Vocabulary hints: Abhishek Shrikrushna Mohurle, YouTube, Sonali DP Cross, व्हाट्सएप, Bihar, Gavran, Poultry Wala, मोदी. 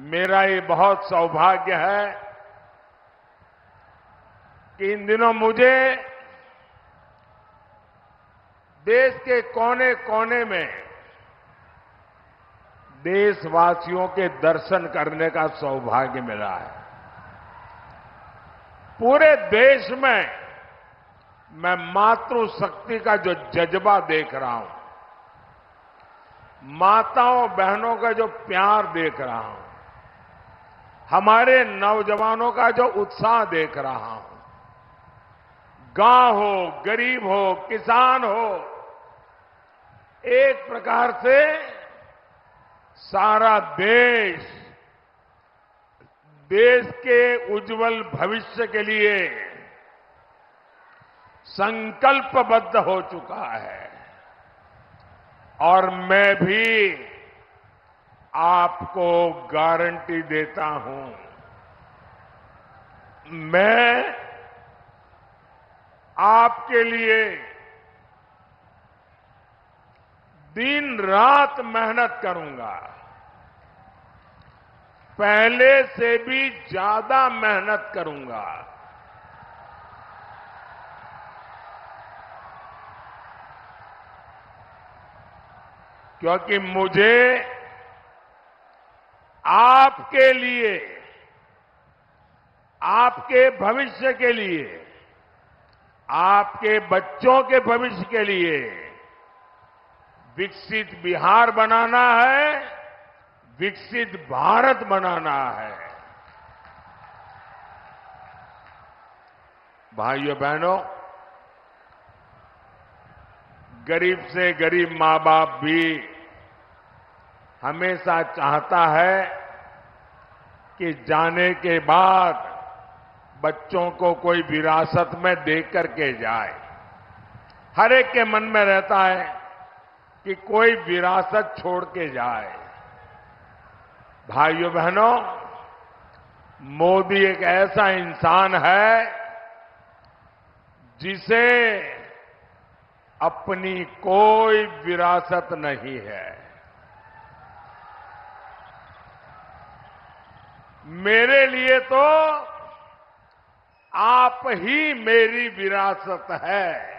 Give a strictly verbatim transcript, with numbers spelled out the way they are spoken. मेरा ये बहुत सौभाग्य है कि इन दिनों मुझे देश के कोने कोने में देशवासियों के दर्शन करने का सौभाग्य मिला है। पूरे देश में मैं मातृशक्ति का जो जज्बा देख रहा हूं, माताओं बहनों का जो प्यार देख रहा हूं, हमारे नौजवानों का जो उत्साह देख रहा हूं, गांव हो, गरीब हो, किसान हो, एक प्रकार से सारा देश देश के उज्जवल भविष्य के लिए संकल्पबद्ध हो चुका है। और मैं भी आपको गारंटी देता हूं, मैं आपके लिए दिन रात मेहनत करूंगा, पहले से भी ज्यादा मेहनत करूंगा। क्योंकि मुझे आपके लिए, आपके भविष्य के लिए, आपके बच्चों के भविष्य के लिए विकसित बिहार बनाना है, विकसित भारत बनाना है। भाइयों बहनों, गरीब से गरीब मां बाप भी हमेशा चाहता है कि जाने के बाद बच्चों को कोई विरासत में दे करके जाए। हर एक के मन में रहता है कि कोई विरासत छोड़ के जाए। भाइयों बहनों, मोदी एक ऐसा इंसान है जिसे अपनी कोई विरासत नहीं है। मेरे लिए तो आप ही मेरी विरासत है।